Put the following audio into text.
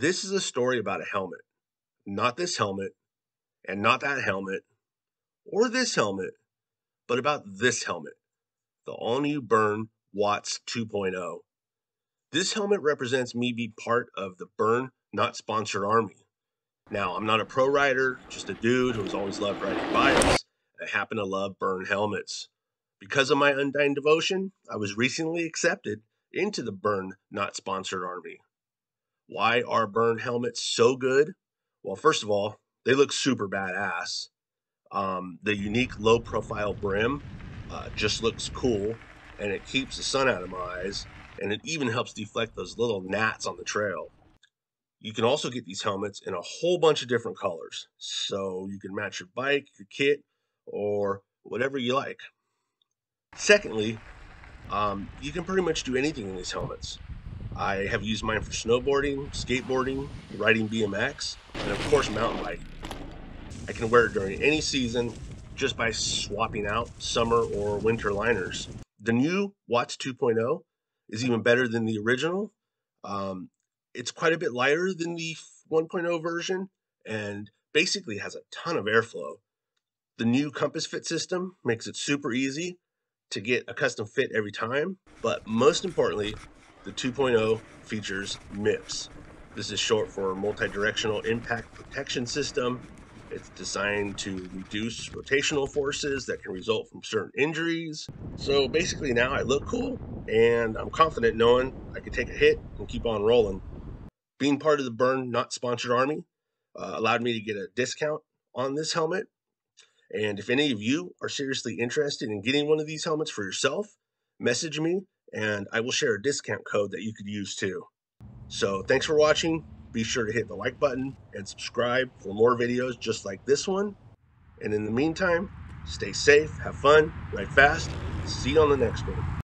This is a story about a helmet, not this helmet and not that helmet or this helmet, but about this helmet, the all-new Bern Watts 2.0. This helmet represents me being part of the Bern Not Sponsored Army. Now, I'm not a pro rider, just a dude who's always loved riding bikes. I happen to love Bern helmets. Because of my undying devotion, I was recently accepted into the Bern Not Sponsored Army. Why are Bern helmets so good? Well, first of all, they look super badass. The unique low-profile brim just looks cool, and it keeps the sun out of my eyes, and it even helps deflect those little gnats on the trail. You can also get these helmets in a whole bunch of different colors, so you can match your bike, your kit, or whatever you like. Secondly, you can pretty much do anything in these helmets. I have used mine for snowboarding, skateboarding, riding BMX, and of course mountain biking. I can wear it during any season just by swapping out summer or winter liners. The new Watts 2.0 is even better than the original. It's quite a bit lighter than the 1.0 version and basically has a ton of airflow. The new Compass Fit system makes it super easy to get a custom fit every time, but most importantly, the 2.0 features MIPS. This is short for Multi-Directional Impact Protection System. It's designed to reduce rotational forces that can result from certain injuries. So basically now I look cool and I'm confident knowing I can take a hit and keep on rolling. Being part of the Bern Not Sponsored Army allowed me to get a discount on this helmet. And if any of you are seriously interested in getting one of these helmets for yourself, message me and I will share a discount code that you could use too. So thanks for watching. Be sure to hit the like button and subscribe for more videos just like this one. And in the meantime, stay safe, have fun, ride fast. See you on the next one.